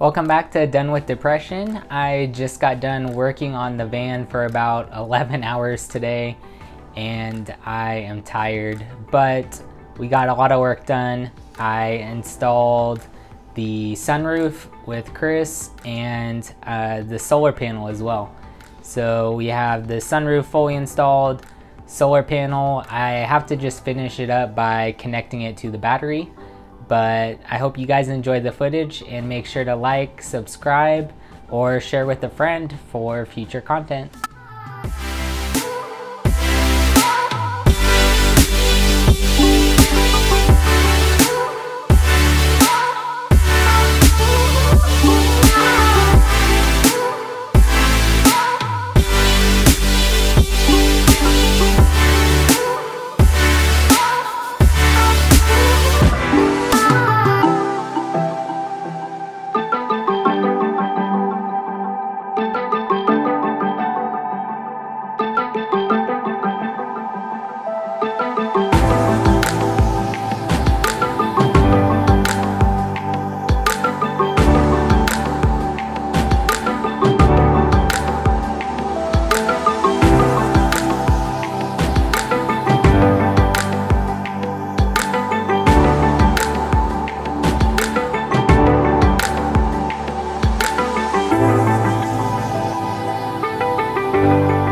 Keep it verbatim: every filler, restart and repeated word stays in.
Welcome back to Done With Depression. I just got done working on the van for about eleven hours today and I am tired, but we got a lot of work done. I installed the sunroof with Chris and uh, the solar panel as well. So we have the sunroof fully installed, solar panel. I have to just finish it up by connecting it to the battery. But I hope you guys enjoyed the footage and make sure to like, subscribe, or share with a friend for future content. Thank you.